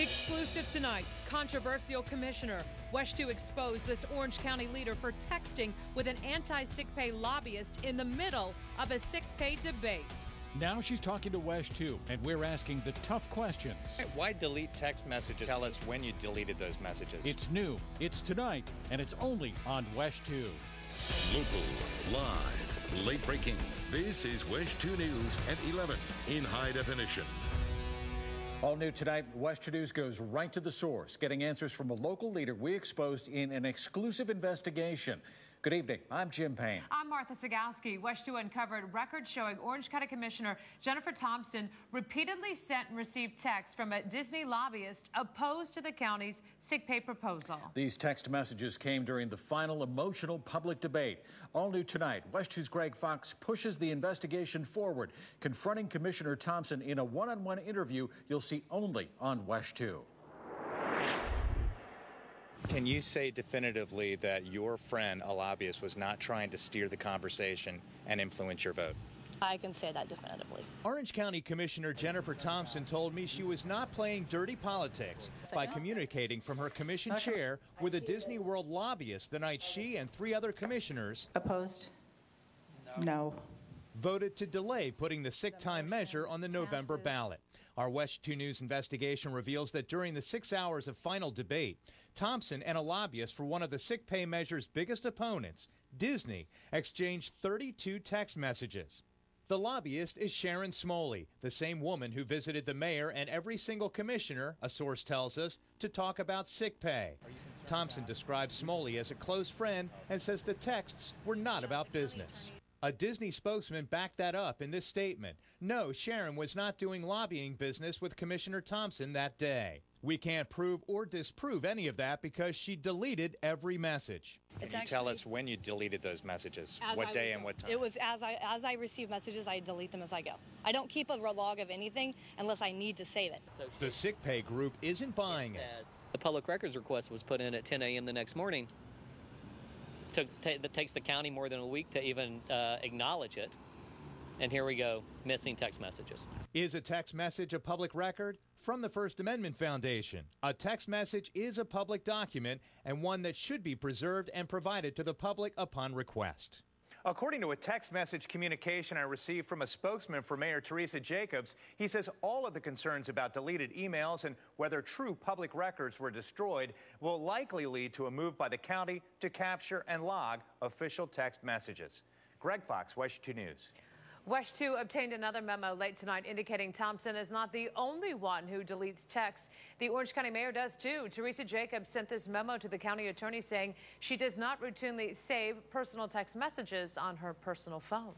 Exclusive tonight, controversial commissioner. WESH2 exposed this Orange County leader for texting with an anti-sick pay lobbyist in the middle of a sick pay debate. Now she's talking to WESH2, and we're asking the tough questions. Why delete text messages? Tell us when you deleted those messages. It's new, it's tonight, and it's only on WESH2. Local, live, late breaking. This is WESH2 News at 11 in high definition. All new tonight, WESH2 News goes right to the source, getting answers from a local leader we exposed in an exclusive investigation. Good evening. I'm Jim Payne. I'm Martha Sagowski. WESH2 uncovered records showing Orange County Commissioner Jennifer Thompson repeatedly sent and received texts from a Disney lobbyist opposed to the county's sick pay proposal. These text messages came during the final emotional public debate. All new tonight, WESH2's Greg Fox pushes the investigation forward, confronting Commissioner Thompson in a one-on-one interview you'll see only on WESH2. Can you say definitively that your friend, a lobbyist, was not trying to steer the conversation and influence your vote? I can say that definitively. Orange County Commissioner Jennifer Thompson told me she was not playing dirty politics by communicating from her commission chair with a Disney World lobbyist the night she and three other commissioners opposed? No. Voted to delay putting the sick time measure on the November ballot. Our WESH2 News investigation reveals that during the 6 hours of final debate, Thompson and a lobbyist for one of the sick pay measure's biggest opponents, Disney, exchanged 32 text messages. The lobbyist is Sharon Smoley, the same woman who visited the mayor and every single commissioner, a source tells us, to talk about sick pay. Thompson describes Smoley as a close friend and says the texts were not about business. A Disney spokesman backed that up in this statement. No, Sharon was not doing lobbying business with Commissioner Thompson that day. We can't prove or disprove any of that because she deleted every message. Can you tell us when you deleted those messages? What day and what time? It was as I receive messages, I delete them as I go. I don't keep a log of anything unless I need to save it. The sick pay group isn't buying it. The public records request was put in at 10 a.m. the next morning. That takes the county more than a week to even acknowledge it. And here we go, missing text messages. Is a text message a public record? From the First Amendment Foundation, a text message is a public document and one that should be preserved and provided to the public upon request. According to a text message communication I received from a spokesman for Mayor Teresa Jacobs, he says all of the concerns about deleted emails and whether true public records were destroyed will likely lead to a move by the county to capture and log official text messages. Greg Fox, WESH2 News. WESH2 obtained another memo late tonight indicating Thompson is not the only one who deletes texts. The Orange County mayor does too. Teresa Jacobs sent this memo to the county attorney saying she does not routinely save personal text messages on her personal phone.